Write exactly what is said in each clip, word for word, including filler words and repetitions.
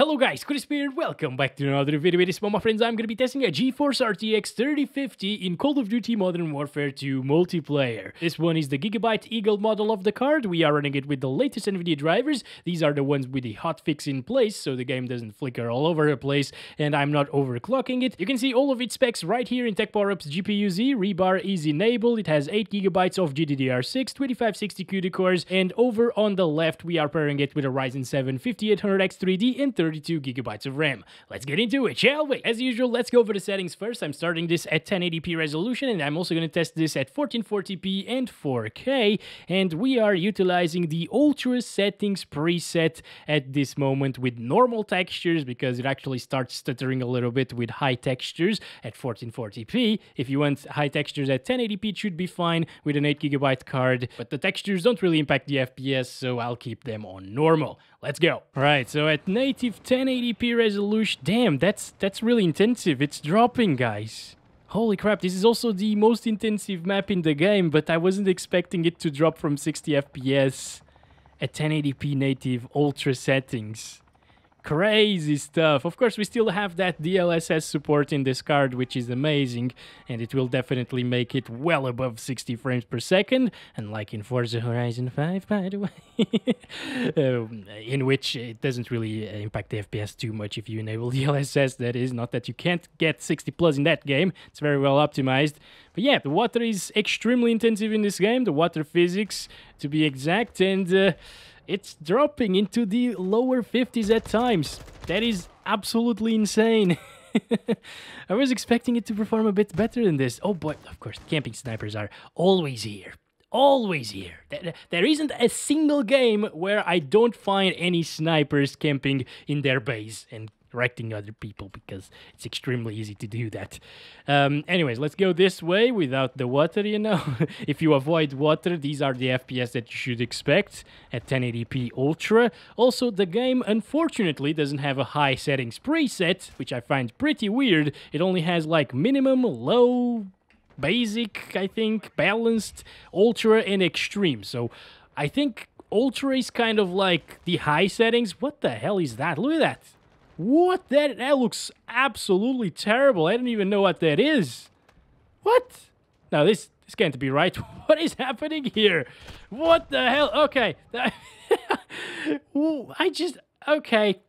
Hello guys, Chris Beard, welcome back to another video. This one, my friends, I'm going to be testing a GeForce R T X thirty fifty in Call of Duty Modern Warfare two multiplayer. This one is the Gigabyte Eagle model of the card. We are running it with the latest Nvidia drivers. These are the ones with the hotfix in place, so the game doesn't flicker all over the place, and I'm not overclocking it. You can see all of its specs right here in TechPowerUp's G P U Z. Rebar is enabled. It has eight gigabytes of G D D R six, twenty-five sixty CUDA cores, and over on the left, we are pairing it with a Ryzen seven fifty-eight hundred X three D and thirty-two gigabytes of RAM. Let's get into it, shall we? As usual, let's go over the settings first. I'm starting this at ten eighty p resolution, and I'm also going to test this at fourteen forty p and four K, and we are utilizing the ultra settings preset at this moment with normal textures, because it actually starts stuttering a little bit with high textures at fourteen forty p. If you want high textures at ten eighty p, it should be fine with an eight gigabyte card, but the textures don't really impact the F P S, so I'll keep them on normal. Let's go. All right, so at native ten eighty p resolution. Damn, that's that's really intensive. It's dropping, guys. Holy crap, this is also the most intensive map in the game, but I wasn't expecting it to drop from sixty F P S at ten eighty p native ultra settings. Crazy stuff. Of course, we still have that D L S S support in this card, which is amazing, and it will definitely make it well above sixty frames per second, unlike in Forza Horizon five, by the way, um, in which it doesn't really impact the F P S too much if you enable D L S S. That is, not that you can't get sixty plus in that game, it's very well optimized. But yeah, the water is extremely intensive in this game, the water physics to be exact, and uh, it's dropping into the lower fifties at times. That is absolutely insane. I was expecting it to perform a bit better than this. Oh boy, of course, camping snipers are always here. Always here. There isn't a single game where I don't find any snipers camping in their base and directing other people, because it's extremely easy to do that. Um, anyways, let's go this way without the water, you know. If you avoid water, these are the F P S that you should expect at ten eighty p Ultra. Also, the game, unfortunately, doesn't have a high settings preset, which I find pretty weird. It only has, like, minimum, low, basic, I think, balanced, ultra, and extreme. So, I think ultra is kind of like the high settings. What the hell is that? Look at that. What? That, that looks absolutely terrible. I don't even know what that is. What? No, this, this can't be right. What is happening here? What the hell? Okay. I just... Okay.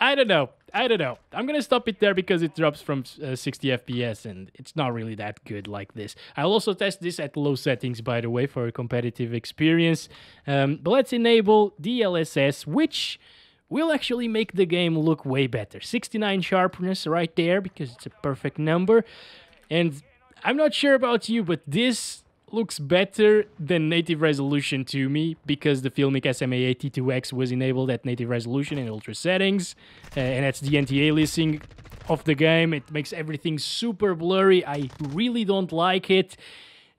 I don't know. I don't know. I'm going to stop it there because it drops from uh, sixty F P S and it's not really that good like this. I'll also test this at low settings, by the way, for a competitive experience. Um, but let's enable D L S S, which... will actually make the game look way better. sixty-nine sharpness right there, because it's a perfect number. And I'm not sure about you, but this looks better than native resolution to me, because the Filmic S M A A eighty-two X was enabled at native resolution and ultra settings, uh, and that's the anti-aliasing of the game. It makes everything super blurry. I really don't like it.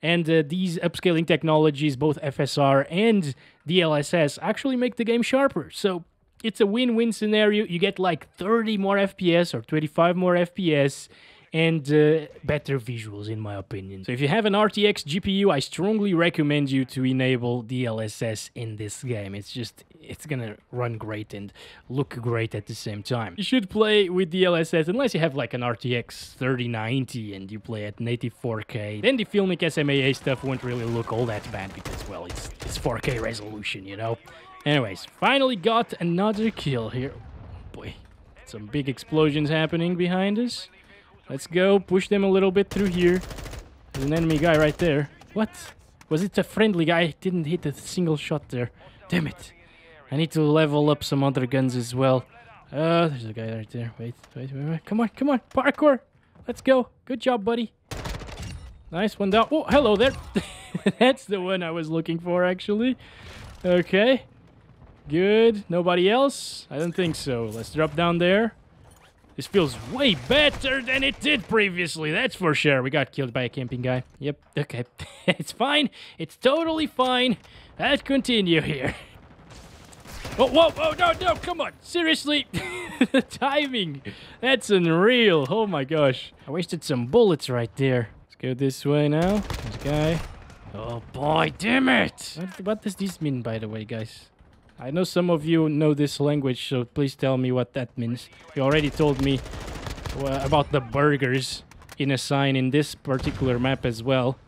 And uh, these upscaling technologies, both F S R and D L S S, actually make the game sharper. So it's a win-win scenario. You get like thirty more F P S or twenty-five more F P S and uh, better visuals, in my opinion. So if you have an R T X G P U, I strongly recommend you to enable D L S S in this game. It's just, it's gonna run great and look great at the same time. You should play with D L S S unless you have like an R T X thirty ninety and you play at native four K. Then the Filmic S M A A stuff won't really look all that bad because, well, it's, it's four K resolution, you know? Anyways, finally got another kill here. Oh boy, some big explosions happening behind us. Let's go, push them a little bit through here. There's an enemy guy right there. What? Was it a friendly guy? Didn't hit a single shot there. Damn it. I need to level up some other guns as well. Uh, there's a guy right there. Wait, wait, wait, wait. Come on, come on, parkour. Let's go. Good job, buddy. Nice one down. Oh, hello there. That's the one I was looking for, actually. Okay. Good. Nobody else? I don't think so. Let's drop down there. This feels way better than it did previously, that's for sure. We got killed by a camping guy. Yep. Okay. It's fine. It's totally fine. Let's continue here. Oh, whoa, whoa, no, no, come on. Seriously. The timing. That's unreal. Oh my gosh. I wasted some bullets right there. Let's go this way now. This guy. Oh boy, damn it. What, what does this mean, by the way, guys? I know some of you know this language, so please tell me what that means. You already told me uh, about the burgers in a sign in this particular map as well.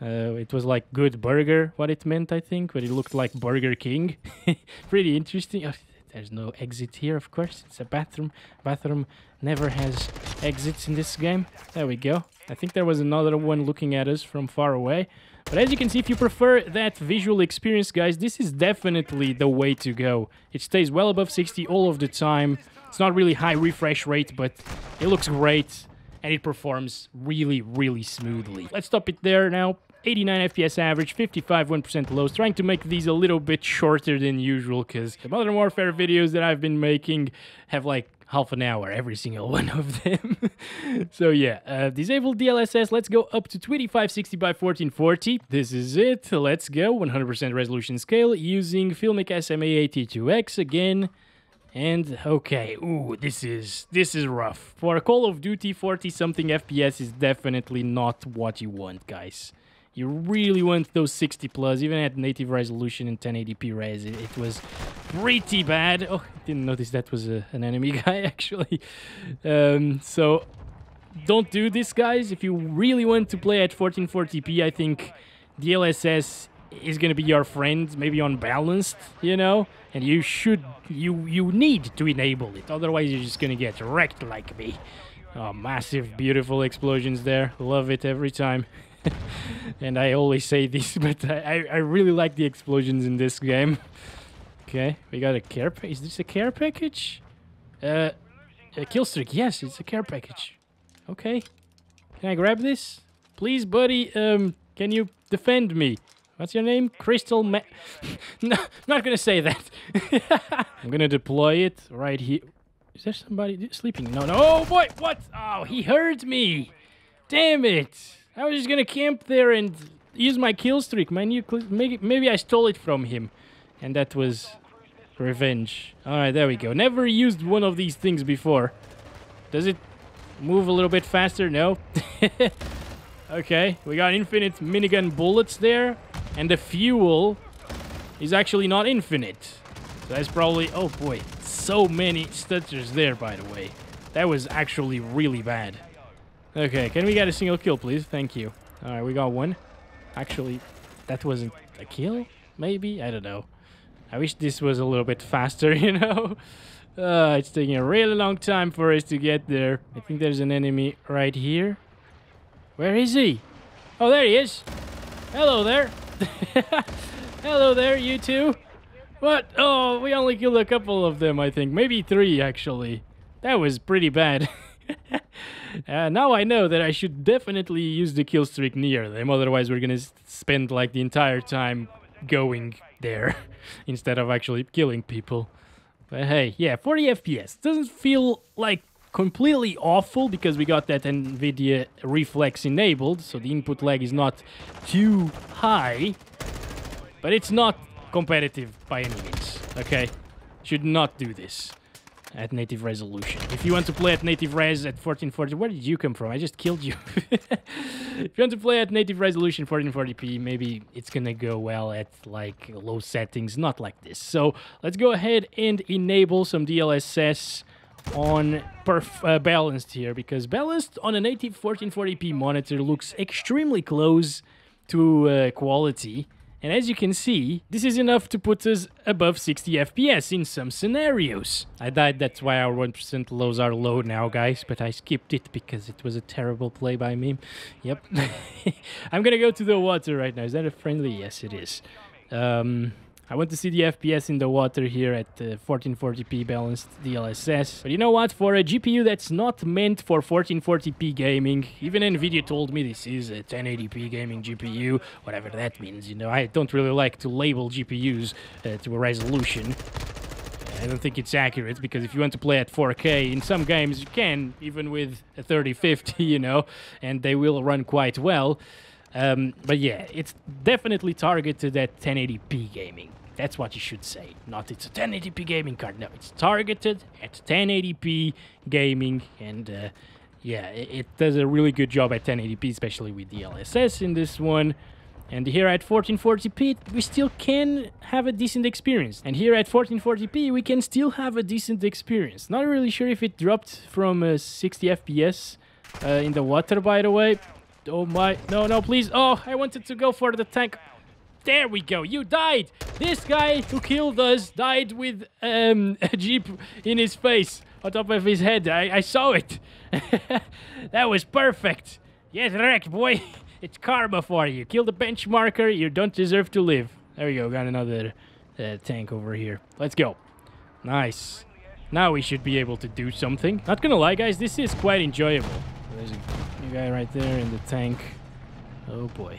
Uh, it was like good burger, what it meant, I think, but it looked like Burger King. Pretty interesting. Oh, there's no exit here, of course. It's a bathroom. Bathroom never has exits in this game. There we go. I think there was another one looking at us from far away. But as you can see, if you prefer that visual experience, guys, this is definitely the way to go. It stays well above sixty all of the time. It's not really high refresh rate, but it looks great. And it performs really, really smoothly. Let's stop it there now. eighty-nine F P S average, fifty-five, one percent lows. Trying to make these a little bit shorter than usual, because the Modern Warfare videos that I've been making have like half an hour, every single one of them. So yeah, uh, disable D L S S. Let's go up to twenty-five sixty by fourteen forty. This is it. Let's go. one hundred percent resolution scale using Filmic S M A A eighty-two X again. And okay, ooh, this is this is rough. For Call of Duty, forty something F P S is definitely not what you want, guys. You really want those sixty plus, even at native resolution and ten eighty p res. It, it was pretty bad. Oh, I didn't notice that was a, an enemy guy actually. Um, so don't do this, guys. If you really want to play at fourteen forty p, I think D L S S is going to be your friend, maybe unbalanced, you know, and you should, you you need to enable it, otherwise you're just going to get wrecked like me. Oh, massive, beautiful explosions there. Love it every time. And I always say this, but I, I really like the explosions in this game. Okay, we got a care, is this a care package? Uh, a kill streak, yes, it's a care package. Okay, can I grab this? Please, buddy, um, can you defend me? What's your name? Crystal Ma... No, not gonna say that. I'm gonna deploy it right here. Is there somebody sleeping? No, no. Oh, boy! What? Oh, he heard me! Damn it! I was just gonna camp there and use my kill streak, my new... Maybe I stole it from him. And that was revenge. Alright, there we go. Never used one of these things before. Does it move a little bit faster? No. Okay, we got infinite minigun bullets there. And the fuel is actually not infinite. So that's probably... Oh boy, so many stutters there, by the way. That was actually really bad. Okay, can we get a single kill, please? Thank you. Alright, we got one. Actually, that wasn't a kill? Maybe? I don't know. I wish this was a little bit faster, you know? Uh, it's taking a really long time for us to get there. I think there's an enemy right here. Where is he? Oh, there he is. Hello there. Hello there, you two. What? Oh, we only killed a couple of them, I think. Maybe three, actually. That was pretty bad. uh, now I know that I should definitely use the kill streak near them, otherwise we're gonna spend like the entire time going there instead of actually killing people. But hey, yeah, forty F P S. Doesn't feel like completely awful because we got that Nvidia reflex enabled, so the input lag is not too high, but it's not competitive by any means. Okay, should not do this at native resolution. If you want to play at native res at fourteen forty, where did you come from? I just killed you. If you want to play at native resolution fourteen forty p, maybe it's gonna go well at like low settings, not like this. So let's go ahead and enable some D L S S on perf uh, balanced here, because balanced on a native fourteen forty p monitor looks extremely close to uh, quality, and as you can see, this is enough to put us above sixty F P S in some scenarios. I died, that's why our one percent lows are low now, guys, but I skipped it because it was a terrible play by me. Yep. I'm gonna go to the water right now. Is that a friendly? Yes, it is. Um... I want to see the F P S in the water here at uh, fourteen forty p balanced D L S S. But you know what? For a G P U that's not meant for fourteen forty p gaming, even Nvidia told me this is a ten eighty p gaming G P U, whatever that means, you know. I don't really like to label G P Us uh, to a resolution. I don't think it's accurate, because if you want to play at four K, in some games you can, even with a thirty fifty, you know, and they will run quite well. Um, but yeah, it's definitely targeted at ten eighty p gaming. That's what you should say. Not it's a ten eighty p gaming card. No, it's targeted at ten eighty p gaming. And uh, yeah, it, it does a really good job at ten eighty p, especially with D L S S in this one. And here at fourteen forty p, we still can have a decent experience. And here at fourteen forty p, we can still have a decent experience. Not really sure if it dropped from uh, sixty F P S uh, in the water, by the way. Oh my... No, no, please. Oh, I wanted to go for the tank. There we go. You died. This guy who killed us died with um, a jeep in his face. On top of his head. I, I saw it. That was perfect. Get wrecked, boy. It's karma for you. Kill the benchmarker. You don't deserve to live. There we go. Got another uh, tank over here. Let's go. Nice. Now we should be able to do something. Not gonna lie, guys. This is quite enjoyable. There's a guy right there in the tank. Oh, boy.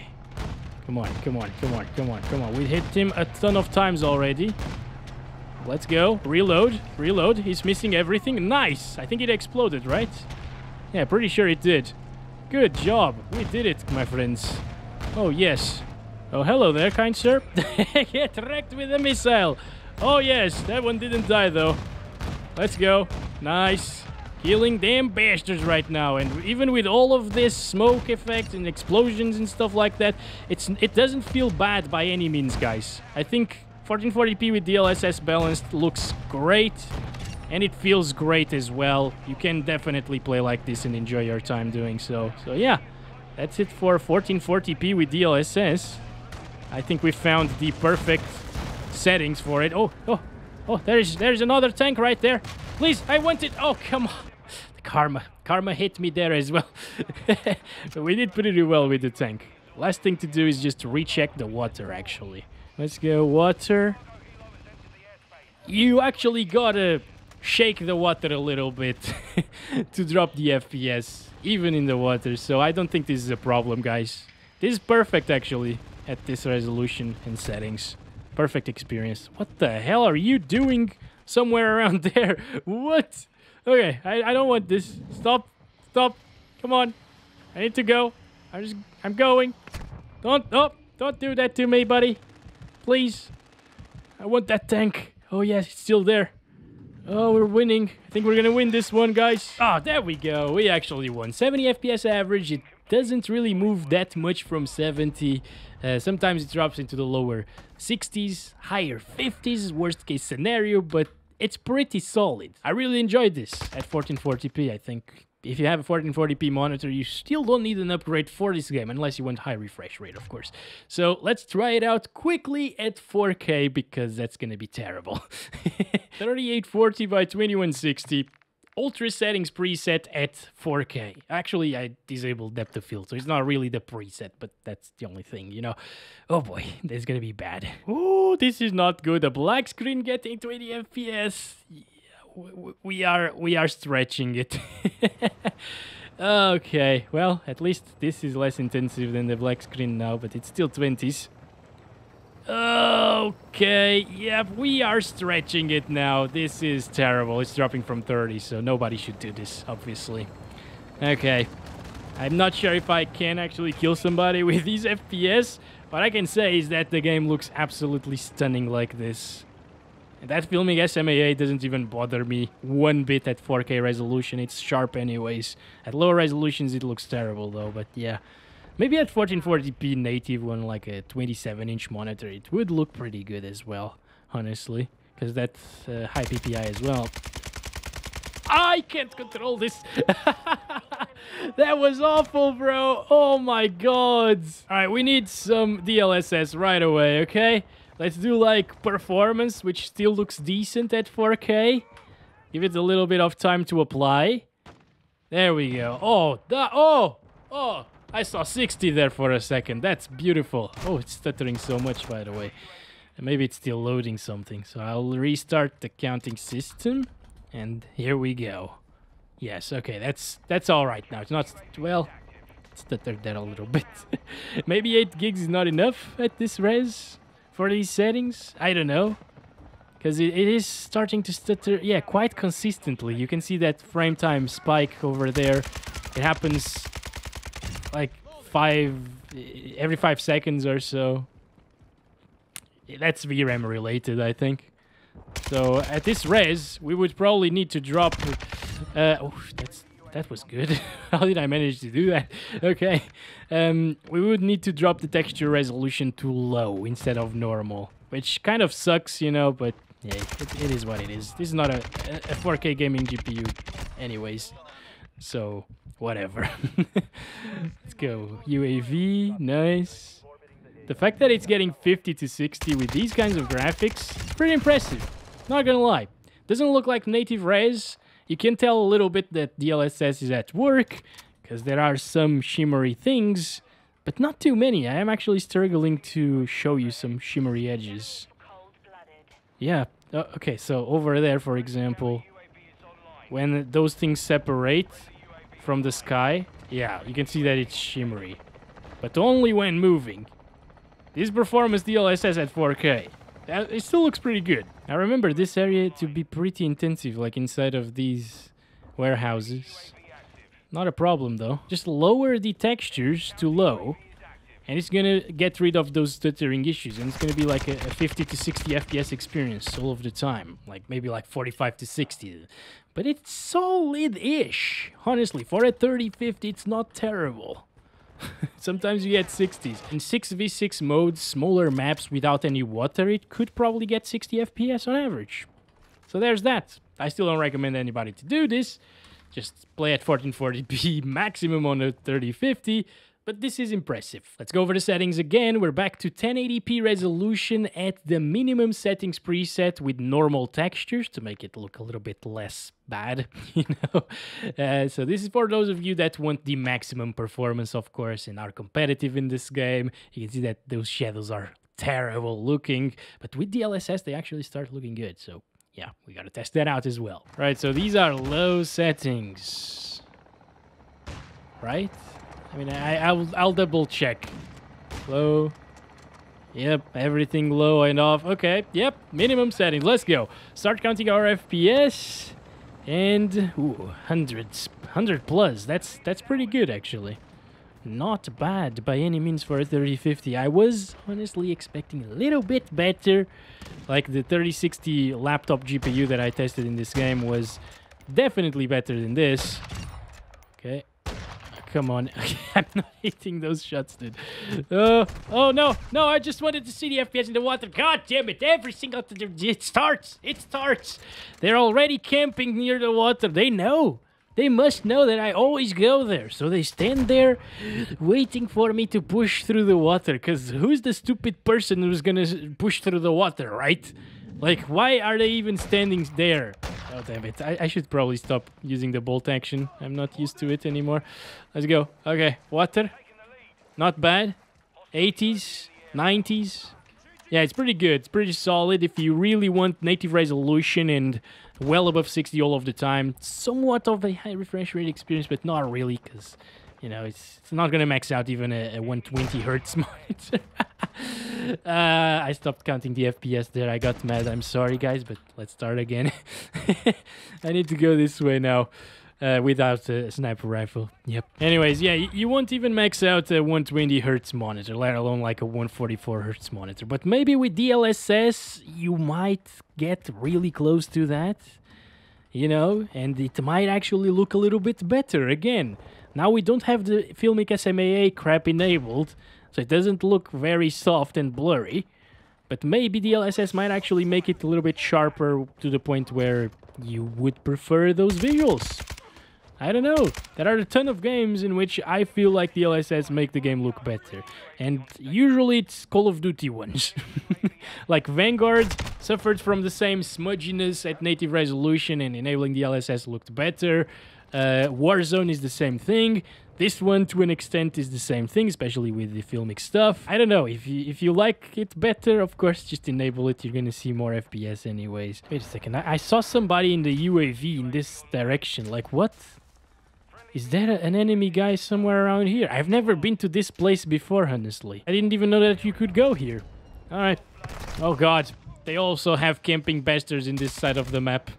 Come on. Come on. Come on. Come on. Come on. We hit him a ton of times already. Let's go. Reload. Reload. He's missing everything. Nice. I think it exploded, right? Yeah, pretty sure it did. Good job. We did it, my friends. Oh, yes. Oh, hello there, kind sir. Get wrecked with a missile. Oh, yes. That one didn't die, though. Let's go. Nice. Killing damn bastards right now. And even with all of this smoke effect and explosions and stuff like that, it's it doesn't feel bad by any means, guys. I think fourteen forty p with D L S S balanced looks great. And it feels great as well. You can definitely play like this and enjoy your time doing so. So yeah, that's it for fourteen forty p with D L S S. I think we found the perfect settings for it. Oh, oh, oh, there's there's another tank right there. Please, I want it. Oh, come on. The karma. Karma hit me there as well. But we did pretty well with the tank. Last thing to do is just recheck the water, actually. Let's go water. You actually got a... shake the water a little bit to drop the F P S, even in the water. So I don't think this is a problem, guys. This is perfect, actually, at this resolution and settings. Perfect experience. What the hell are you doing somewhere around there? What? Okay, I, I don't want this. Stop. Stop. Come on. I need to go. I'm just... I'm going. Don't... Oh, don't do that to me, buddy. Please. I want that tank. Oh, yes, it's still there. Oh, we're winning. I think we're gonna win this one, guys. Ah, oh, there we go. We actually won. seventy F P S average. It doesn't really move that much from seventy. Uh, sometimes it drops into the lower sixties, higher fifties, worst case scenario, but it's pretty solid. I really enjoyed this at fourteen forty p, I think. If you have a fourteen forty p monitor, you still don't need an upgrade for this game, unless you want high refresh rate, of course. So let's try it out quickly at four K, because that's going to be terrible. thirty-eight forty by twenty-one sixty. Ultra settings preset at four K. Actually, I disabled depth of field, so it's not really the preset, but that's the only thing, you know. Oh boy, that's going to be bad. Oh, this is not good. A black screen getting twenty F P S. We are we are stretching it. Okay, well, at least this is less intensive than the black screen now, but it's still twenties. Okay, yep, we are stretching it now. This is terrible. It's dropping from thirty, so nobody should do this, obviously. Okay, I'm not sure if I can actually kill somebody with these F P S. What I can say is that the game looks absolutely stunning like this. And that Filmic S M A A doesn't even bother me one bit at four K resolution. It's sharp anyways. At lower resolutions, it looks terrible though, but yeah. Maybe at fourteen forty p native on like a twenty-seven inch monitor, it would look pretty good as well, honestly. Because that's uh, high P P I as well. I can't control this. That was awful, bro. Oh my god. Alright, we need some D L S S right away, okay? Let's do like performance, which still looks decent at four K. Give it a little bit of time to apply. There we go. Oh, that, oh, oh, I saw sixty there for a second. That's beautiful. Oh, it's stuttering so much, by the way. And maybe it's still loading something. So I'll restart the counting system. And here we go. Yes, okay, that's that's all right now. It's not, well, it stuttered that a little bit. Maybe eight gigs is not enough at this res. For these settings, I don't know, because it, it is starting to stutter, yeah, quite consistently. You can see that frame time spike over there. It happens like five, every five seconds or so. That's V RAM related, I think. So at this res, we would probably need to drop, uh, oh, that's, That was good. How did I manage to do that? Okay. Um, we would need to drop the texture resolution to low instead of normal, which kind of sucks, you know, but yeah, it, it is what it is. This is not a, a four K gaming G P U anyways, so whatever. Let's go. U A V, nice. The fact that it's getting fifty to sixty with these kinds of graphics is pretty impressive, not gonna lie. Doesn't look like native res. You can tell a little bit that D L S S is at work, because there are some shimmery things, but not too many. I am actually struggling to show you some shimmery edges. Yeah, uh, okay, so over there, for example, when those things separate from the sky, yeah, you can see that it's shimmery, but only when moving. This performance D L S S at four K, that, it still looks pretty good. I remember this area to be pretty intensive, like inside of these warehouses. Not a problem though. Just lower the textures to low, and it's gonna get rid of those stuttering issues, and it's gonna be like a, a fifty to sixty F P S experience all of the time, like maybe like forty-five to sixty. But it's solid-ish. Honestly, for a thirty fifty, it's not terrible. Sometimes you get sixties. In six v six modes, smaller maps without any water, it could probably get sixty F P S on average. So there's that. I still don't recommend anybody to do this. Just play at fourteen forty p maximum on a thirty fifty, but this is impressive. Let's go over the settings again. We're back to ten eighty p resolution at the minimum settings preset with normal textures to make it look a little bit less bad, you know. Uh, so this is for those of you that want the maximum performance, of course, and are competitive in this game. You can see that those shadows are terrible looking, but with D L S S, they actually start looking good. So yeah, we gotta test that out as well. Right, so these are low settings, right? I mean, I, I'll, I'll double check. Low. Yep, everything low and off. Okay, yep, minimum settings. Let's go. Start counting our F P S. And, ooh, hundreds. one hundred plus. That's, that's pretty good, actually. Not bad by any means for a thirty fifty. I was honestly expecting a little bit better. Like, the thirty sixty laptop G P U that I tested in this game was definitely better than this. Okay. Come on. Okay, I'm not hitting those shots, dude. Uh, oh, no. No, I just wanted to see the F P S in the water. God damn it. Every single... It starts. It starts. They're already camping near the water. They know. They must know that I always go there. So they stand there waiting for me to push through the water. Because who's the stupid person who's going to push through the water, right? Like, why are they even standing there? Oh, damn it. I, I should probably stop using the bolt action. I'm not used to it anymore. Let's go. Okay, water. Not bad. eighties, nineties. Yeah, it's pretty good. It's pretty solid. If you really want native resolution and well above sixty all of the time, somewhat of a high refresh rate experience, but not really, because, you know, it's, it's not going to max out even a, a one twenty hertz monitor. Uh, I stopped counting the F P S there. I got mad. I'm sorry, guys, but let's start again. I need to go this way now uh, without a sniper rifle. Yep. Anyways, yeah, you won't even max out a one twenty hertz monitor, let alone like a one forty-four hertz monitor. But maybe with D L S S, you might get really close to that, you know, and it might actually look a little bit better again. Now we don't have the Filmic S M A A crap enabled, so it doesn't look very soft and blurry, but maybe D L S S might actually make it a little bit sharper to the point where you would prefer those visuals. I don't know. There are a ton of games in which I feel like D L S S make the game look better, and usually it's Call of Duty ones. Like Vanguard suffered from the same smudginess at native resolution and enabling D L S S looked better. Uh, Warzone is the same thing. This one, to an extent, is the same thing, especially with the Filmic stuff. I don't know, if you, if you like it better, of course, just enable it. You're gonna see more F P S anyways. Wait a second, I, I saw somebody in the U A V in this direction. Like, what? Is there a, an enemy guy somewhere around here? I've never been to this place before, honestly. I didn't even know that you could go here. All right. Oh, God. They also have camping bastards in this side of the map.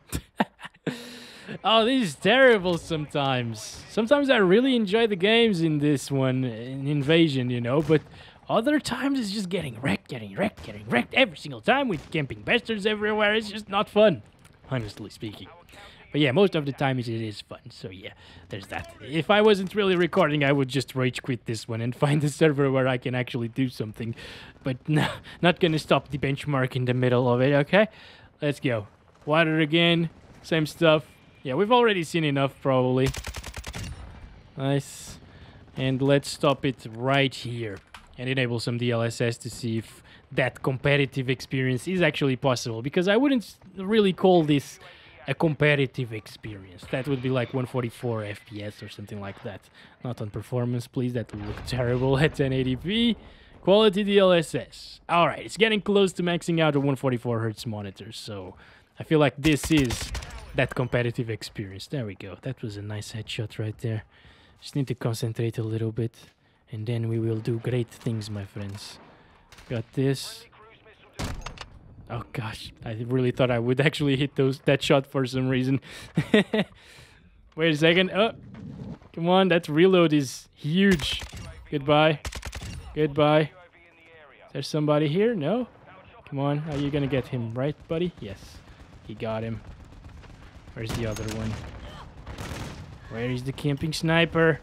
Oh, this is terrible sometimes. Sometimes I really enjoy the games in this one, in Invasion, you know, but other times it's just getting wrecked, getting wrecked, getting wrecked every single time with camping bastards everywhere. It's just not fun, honestly speaking. But yeah, most of the time it is fun. So yeah, there's that. If I wasn't really recording, I would just rage quit this one and find a server where I can actually do something. But no, not gonna stop the benchmark in the middle of it, okay? Let's go. Water again. Same stuff. Yeah, we've already seen enough, probably. Nice. And let's stop it right here and enable some D L S S to see if that competitive experience is actually possible, because I wouldn't really call this a competitive experience. That would be like one forty-four F P S or something like that. Not on performance, please. That would look terrible at ten eighty p. Quality D L S S. All right, it's getting close to maxing out a one forty-four hertz monitor, so I feel like this is that competitive experience. There we go. That was a nice headshot right there. Just need to concentrate a little bit, and then we will do great things, my friends. Got this. Oh gosh, I really thought I would actually hit those that shot for some reason. Wait a second. Oh, come on, that reload is huge. Goodbye. Goodbye. Is there somebody here? No? Come on, are you gonna get him, right, buddy? Yes, he got him. Where's the other one? Where is the camping sniper?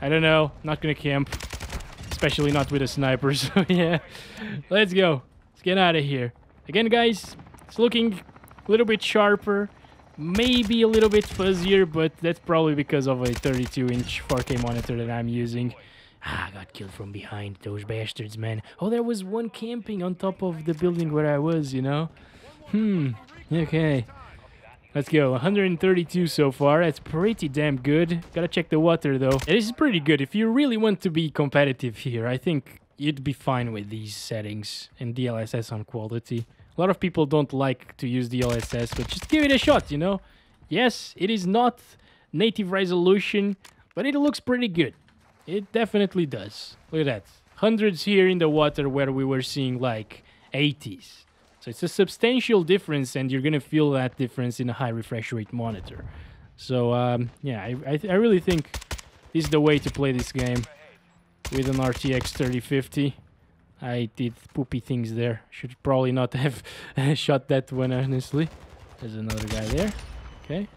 I don't know. Not gonna camp. Especially not with a sniper, so yeah. Let's go. Let's get out of here. Again, guys, it's looking a little bit sharper. Maybe a little bit fuzzier, but that's probably because of a thirty-two inch four K monitor that I'm using. Ah, I got killed from behind, those bastards, man. Oh, there was one camping on top of the building where I was, you know? Hmm. Okay. Let's go. one hundred thirty-two so far. That's pretty damn good. Gotta check the water, though. This is pretty good. If you really want to be competitive here, I think you'd be fine with these settings and D L S S on quality. A lot of people don't like to use D L S S, but just give it a shot, you know? Yes, it is not native resolution, but it looks pretty good. It definitely does. Look at that. Hundreds here in the water where we were seeing like eighties. So it's a substantial difference, and you're going to feel that difference in a high refresh rate monitor. So, um, yeah, I, I, th I really think this is the way to play this game with an R T X thirty fifty. I did poopy things there. Should probably not have shot that one, honestly. There's another guy there. Okay.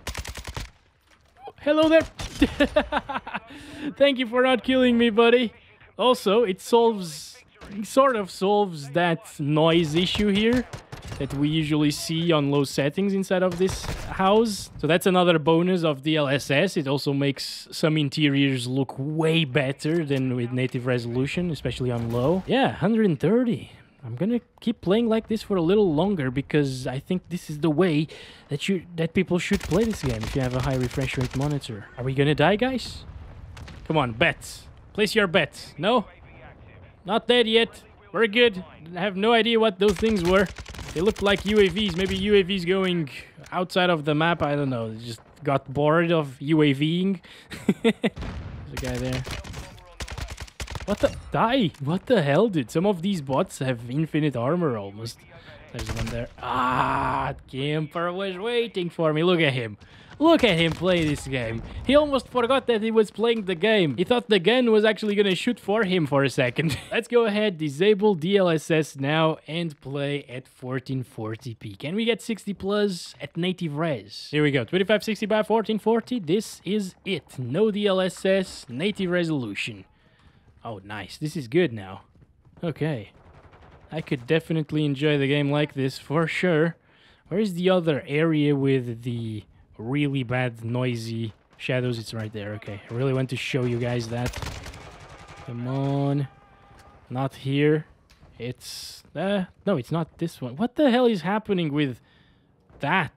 Hello there. Thank you for not killing me, buddy. Also, it solves... It sort of solves that noise issue here that we usually see on low settings inside of this house. So that's another bonus of D L S S. It also makes some interiors look way better than with native resolution, especially on low. Yeah, one hundred thirty. I'm gonna keep playing like this for a little longer, because I think this is the way that you that people should play this game if you have a high refresh rate monitor. Are we gonna die, guys? Come on, bet. Place your bet. No? Not dead yet. We're good. I have no idea what those things were. They looked like U A Vs. Maybe U A Vs going outside of the map. I don't know. They just got bored of UAVing. There's a guy there. What the? Die! What the hell, dude? Some of these bots have infinite armor almost. There's one there. Ah, Camper was waiting for me. Look at him. Look at him play this game. He almost forgot that he was playing the game. He thought the gun was actually gonna shoot for him for a second. Let's go ahead, disable D L S S now and play at fourteen forty p. Can we get sixty plus at native res? Here we go, twenty-five sixty by fourteen forty. This is it. No D L S S, native resolution. Oh, nice. This is good now. Okay. I could definitely enjoy the game like this for sure. Where is the other area with the... really bad noisy shadows? It's right there. Okay, I really want to show you guys that. Come on. Not here. It's uh no, it's not this one. What the hell is happening with that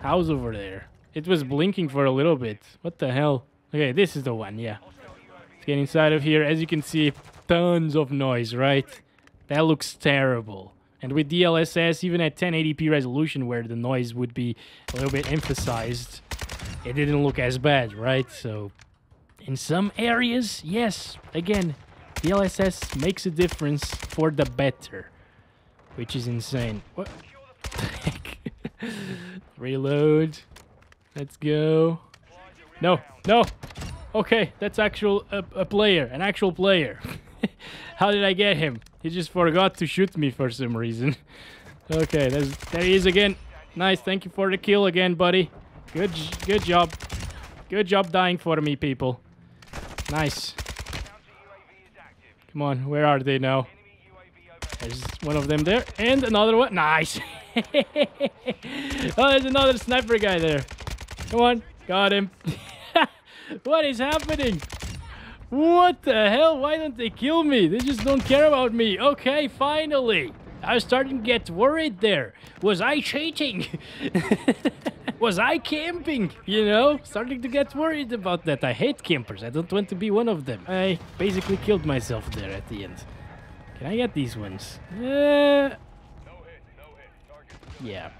house over there? It was blinking for a little bit. What the hell? Okay, this is the one. Yeah, let's get inside of here. As you can see, tons of noise, right? That looks terrible. And with D L S S, even at ten eighty p resolution, where the noise would be a little bit emphasized, it didn't look as bad, right? So, in some areas, yes, again, D L S S makes a difference for the better, which is insane. What the heck? Reload. Let's go. No, no. Okay, that's actual a, a player, an actual player. How did I get him? He just forgot to shoot me for some reason. Okay, there's, there he is again. Nice, thank you for the kill again, buddy. Good, good job. Good job dying for me, people. Nice. Come on, where are they now? There's one of them there, and another one. Nice. Oh, there's another sniper guy there. Come on, got him. What is happening? What the hell? Why don't they kill me? They just don't care about me. Okay, finally. I was starting to get worried there. Was I cheating? Was I camping? You know, starting to get worried about that. I hate campers. I don't want to be one of them. I basically killed myself there at the end. Can I get these ones? Uh, no hit, no hit. Yeah.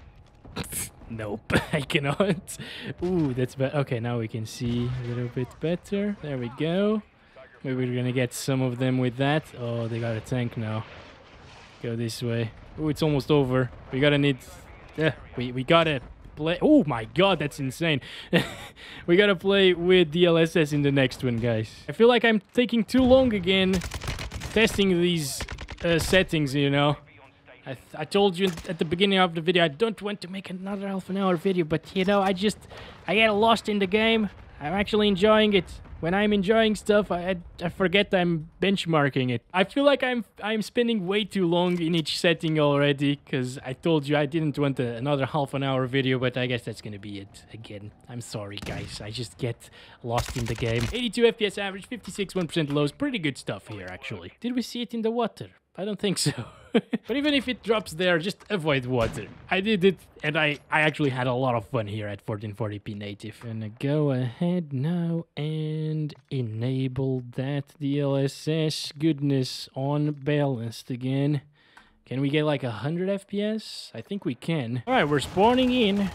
Nope, I cannot. Ooh, that's bad. Okay, now we can see a little bit better. There we go. Maybe we're gonna get some of them with that. Oh, they got a tank now. Go this way. Oh, it's almost over. We gotta need... Uh, we, we gotta play... Oh my god, that's insane. We gotta play with D L S S in the next one, guys. I feel like I'm taking too long again testing these uh, settings, you know. I, th I told you at the beginning of the video, I don't want to make another half an hour video, but you know, I just, I get lost in the game. I'm actually enjoying it. When I'm enjoying stuff, I, I, I forget I'm benchmarking it. I feel like I'm I'm spending way too long in each setting already, because I told you I didn't want a, another half an hour video, but I guess that's going to be it again. I'm sorry, guys. I just get lost in the game. eighty-two F P S average, fifty-six, one percent lows. Pretty good stuff here, actually. Did we see it in the water? I don't think so. But even if it drops there, just avoid water. I did it, and I, I actually had a lot of fun here at fourteen forty p native. I'm gonna go ahead now and enable that D L S S goodness on balanced again. Can we get like one hundred F P S? I think we can. All right, we're spawning in.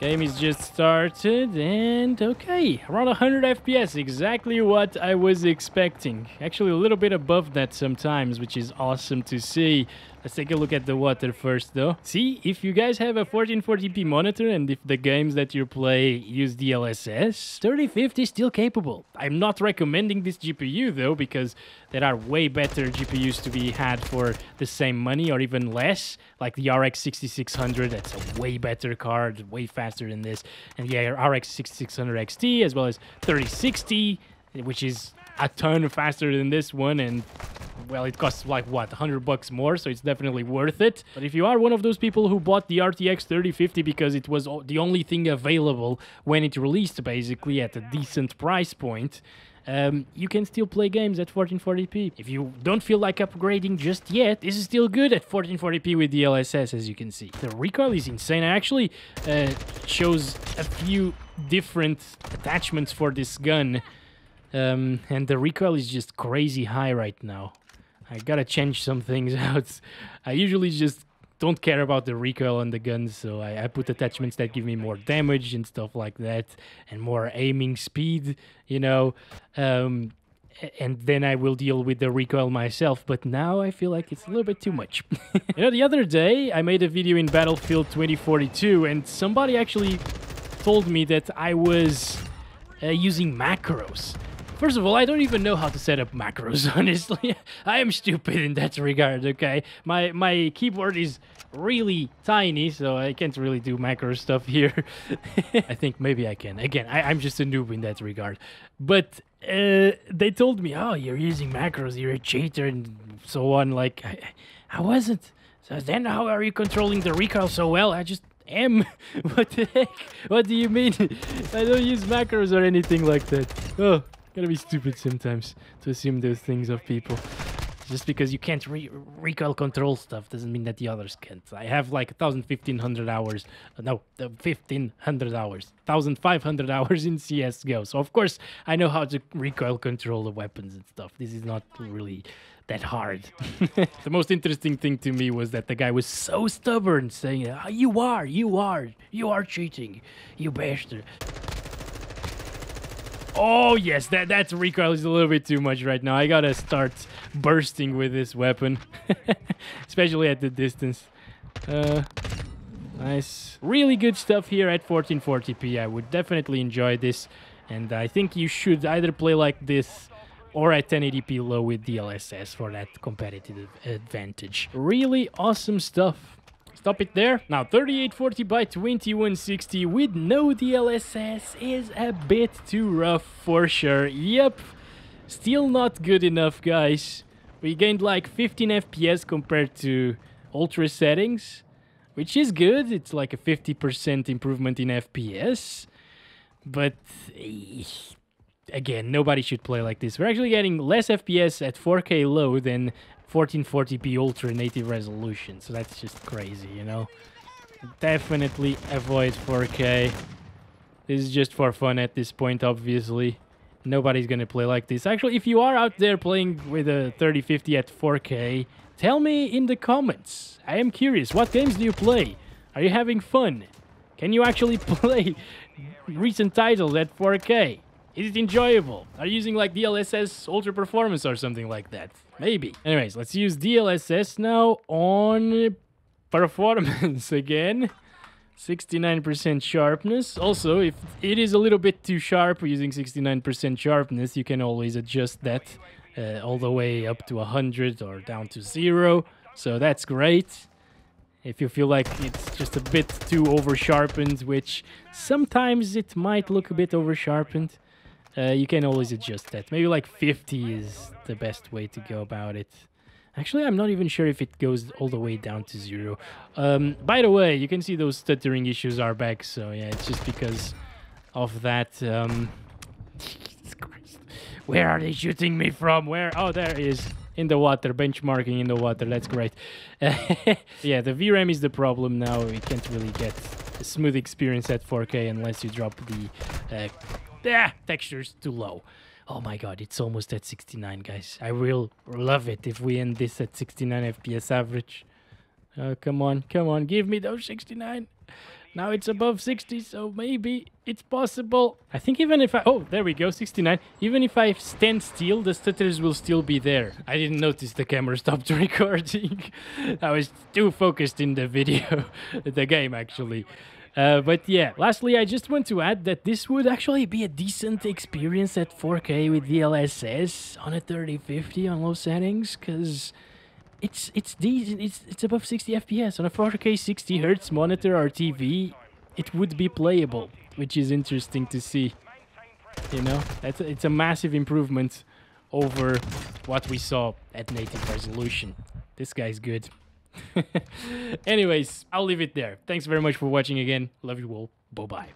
Game is just started, and okay, around one hundred F P S, exactly what I was expecting. Actually, a little bit above that sometimes, which is awesome to see. Let's take a look at the water first, though. See, if you guys have a fourteen forty p monitor and if the games that you play use D L S S, thirty fifty is still capable. I'm not recommending this G P U, though, because there are way better G P Us to be had for the same money or even less, like the R X sixty-six hundred. That's a way better card, way faster than this. And the R X sixty-six hundred X T, as well as thirty sixty, which is a ton faster than this one, and... well, it costs like, what, one hundred bucks more, so it's definitely worth it. But if you are one of those people who bought the R T X thirty fifty because it was the only thing available when it released, basically, at a decent price point, um, you can still play games at fourteen forty p. If you don't feel like upgrading just yet, this is still good at fourteen forty p with D L S S, as you can see. The recoil is insane. I actually uh, chose a few different attachments for this gun, um, and the recoil is just crazy high right now. I gotta change some things out. I usually just don't care about the recoil on the guns, so I, I put attachments that give me more damage and stuff like that, and more aiming speed, you know, um, and then I will deal with the recoil myself, but now I feel like it's a little bit too much. You know, the other day I made a video in Battlefield twenty forty-two, and somebody actually told me that I was uh, using macros. First of all, I don't even know how to set up macros, honestly. I am stupid in that regard, okay? My my keyboard is really tiny, so I can't really do macro stuff here. I think maybe I can. Again, I, I'm just a noob in that regard. But uh, they told me, oh, you're using macros, you're a cheater, and so on. Like, I, I wasn't. So then how are you controlling the recoil so well? I just... M? What the heck? What do you mean? I don't use macros or anything like that. Oh. Gotta be stupid sometimes to assume those things of people. Just because you can't re recoil control stuff doesn't mean that the others can't. I have like one thousand fifteen hundred hours. No, fifteen hundred hours. one thousand five hundred hours in C S G O. So, of course, I know how to recoil control the weapons and stuff. This is not really that hard. The most interesting thing to me was that the guy was so stubborn, saying, oh, you are, you are, you are cheating, you bastard. Oh, yes, that, that recoil is a little bit too much right now. I gotta start bursting with this weapon, especially at the distance. Uh, nice. Really good stuff here at fourteen forty p. I would definitely enjoy this, and I think you should either play like this or at ten eighty p low with D L S S for that competitive advantage. Really awesome stuff. Stop it there. Now, thirty-eight forty by twenty-one sixty with no D L S S is a bit too rough for sure. Yep, still not good enough, guys. We gained like fifteen F P S compared to ultra settings, which is good. It's like a fifty percent improvement in F P S. But again, nobody should play like this. We're actually getting less F P S at four K low than fourteen forty p ultra native resolution, so that's just crazy, you know. Definitely avoid four K. This is just for fun at this point, obviously. Nobody's gonna play like this. Actually, if you are out there playing with a thirty fifty at four K, tell me in the comments. I am curious, what games do you play? Are you having fun? Can you actually play recent titles at four K? Is it enjoyable? Are you using like D L S S Ultra Performance or something like that? Maybe. Anyways, let's use D L S S now on Performance again. sixty-nine percent sharpness. Also, if it is a little bit too sharp using sixty-nine percent sharpness, you can always adjust that uh, all the way up to one hundred or down to zero. So that's great. If you feel like it's just a bit too over-sharpened, which sometimes it might look a bit over-sharpened, Uh, you can always adjust that. Maybe like fifty is the best way to go about it. Actually, I'm not even sure if it goes all the way down to zero. Um, by the way, you can see those stuttering issues are back. So yeah, it's just because of that. Um... Jesus Christ. Where are they shooting me from? Where? Oh, there it is. In the water. Benchmarking in the water. That's great. Yeah, the V RAM is the problem now. We can't really get a smooth experience at four K unless you drop the... Uh, Ah, textures too low. Oh my god, it's almost at sixty-nine, guys. I will love it if we end this at sixty-nine F P S average. Oh, come on, come on, give me those sixty-nine. Now it's above sixty, so maybe it's possible. I think even if I... Oh, there we go, sixty-nine. Even if I stand still, the stutters will still be there. I didn't notice the camera stopped recording. I was too focused in the video, the game, actually. Uh, but yeah, lastly, I just want to add that this would actually be a decent experience at four K with D L S S on a thirty fifty on low settings, because it's it's decent. It's it's above sixty F P S on a four K sixty hertz monitor or T V. It would be playable, which is interesting to see. You know, that's a, it's a massive improvement over what we saw at native resolution. This guy's good. Anyways, I'll leave it there. Thanks very much for watching again. Love you all. Bye-bye.